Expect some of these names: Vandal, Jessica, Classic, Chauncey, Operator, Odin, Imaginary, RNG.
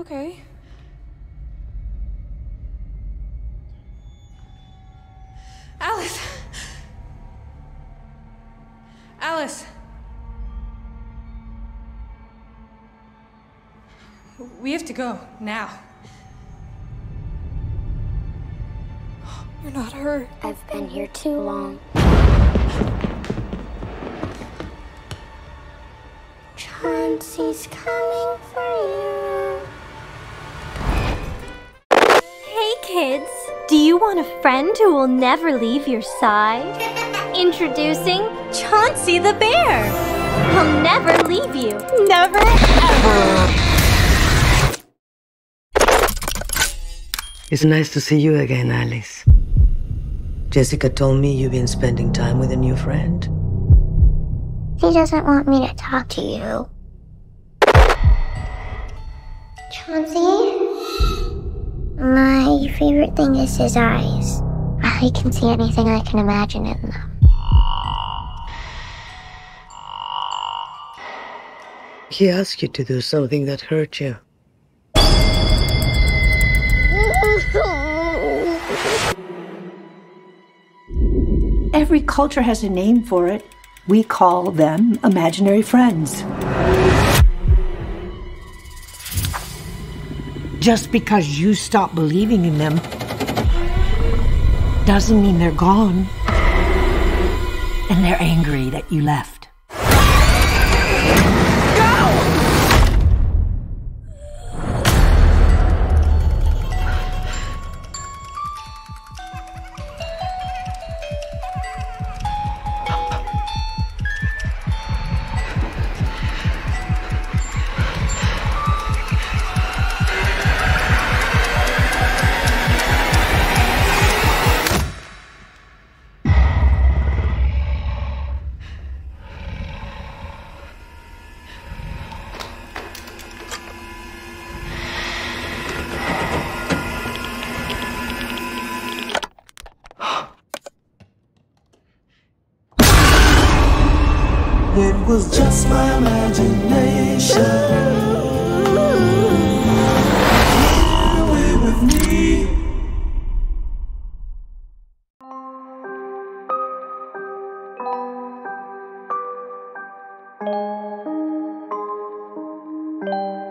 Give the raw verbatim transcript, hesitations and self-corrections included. Okay. Alice! Alice! We have to go, now. You're not hurt. I've been here too long. Chauncey's coming for you. Hey kids, do you want a friend who will never leave your side? Introducing Chauncey the bear. He'll never leave you. Never ever. It's nice to see you again, Alice. Jessica told me you've been spending time with a new friend. He doesn't want me to talk to you. Chauncey? My favorite thing is his eyes. I can see anything I can imagine in them. He asked you to do something that hurt you. Every culture has a name for it. We call them imaginary friends. Just because you stop believing in them doesn't mean they're gone. And they're angry that you left. It was just my imagination. Get away with me.